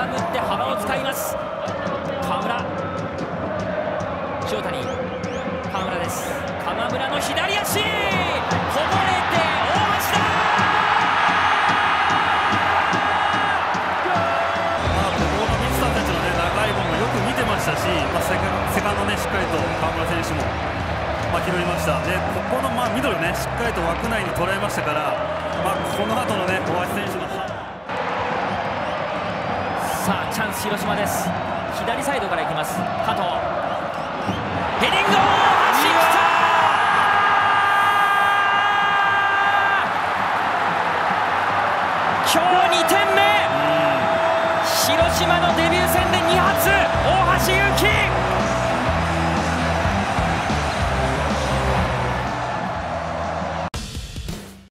揺さぶって幅を使います。川村、塩谷、川村です。川村の左足こぼれて大橋だ。し、セカンドね、しっかりと川村選手も、拾いました。で、ここのミドルね、しっかりと枠内に捉えましたから、この後のね、大橋選手のさあ、チャンス広島です。左サイドからいきます。加藤。ヘディング大橋。今日2点目。広島のデビュー戦で2発、大橋祐希。